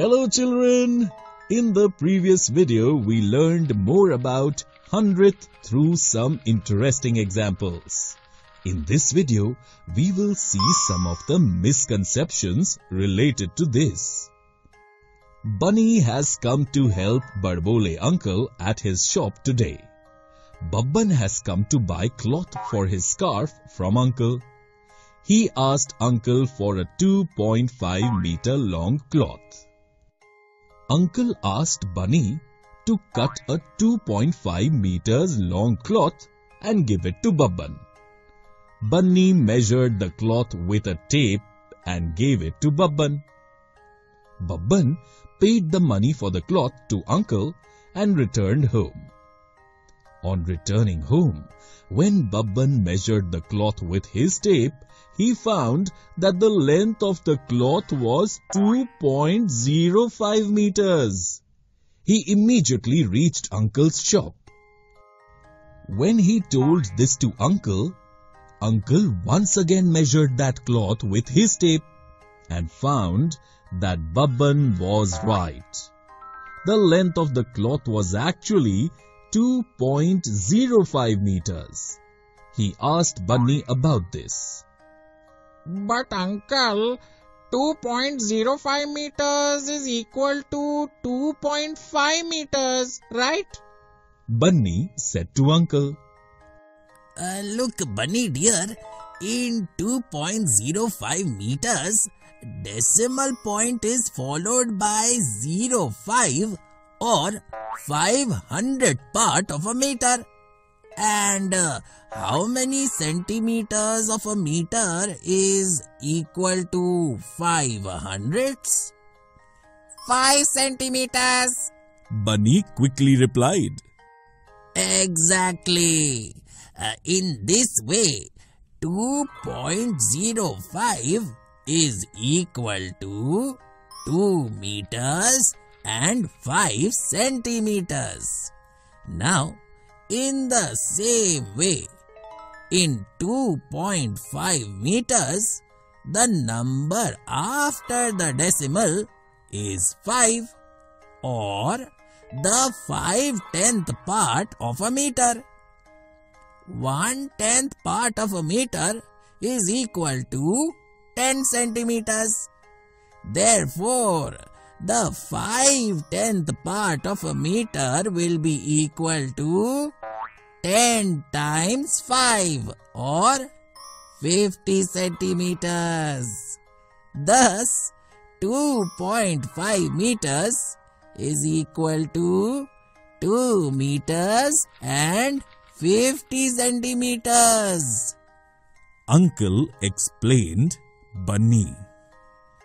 Hello children! In the previous video, we learned more about hundredth through some interesting examples. In this video, we will see some of the misconceptions related to this. Bunny has come to help Barbole uncle at his shop today. Babban has come to buy cloth for his scarf from uncle. He asked uncle for a 2.5 meter long cloth. Uncle asked Bunny to cut a 2.5 meters long cloth and give it to Babban. Bunny measured the cloth with a tape and gave it to Babban. Babban paid the money for the cloth to uncle and returned home. On returning home, when Babban measured the cloth with his tape, he found that the length of the cloth was 2.05 meters. He immediately reached uncle's shop. When he told this to uncle, uncle once again measured that cloth with his tape and found that Babban was right. The length of the cloth was actually 2.05 meters. He asked Bunny about this. But uncle, 2.05 meters is equal to 2.5 meters, right? Bunny said to uncle. Look Bunny dear, in 2.05 meters, decimal point is followed by 05 or 500th part of a meter. And how many centimeters of a meter is equal to 500ths? 5 centimeters, Bunny quickly replied. Exactly. In this way, 2.05 is equal to 2 meters and 5 centimeters. Now, in the same way, in 2.5 meters, the number after the decimal is 5 or the 5/10th part of a meter. 1/10th part of a meter is equal to 10 centimeters. Therefore, the 5/10th part of a meter will be equal to 10 times 5 or 50 centimeters. Thus, 2.5 meters is equal to 2 meters and 50 centimeters. Uncle explained Bunny.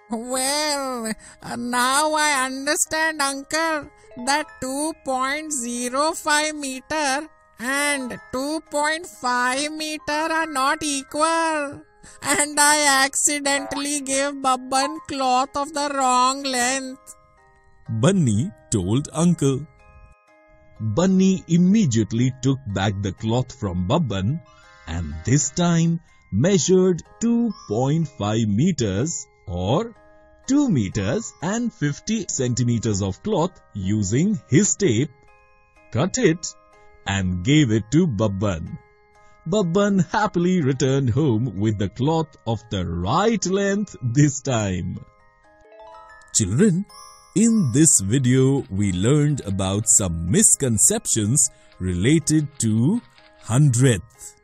Well, now I understand, uncle, that 2.05 meter and 2.5 meter are not equal. And I accidentally gave Babban cloth of the wrong length, Bunny told uncle. Bunny immediately took back the cloth from Babban and this time measured 2.5 meters or 2 meters and 50 centimeters of cloth using his tape, cut it and gave it to Babban. Babban happily returned home with the cloth of the right length this time. Children, in this video we learned about some misconceptions related to hundredth.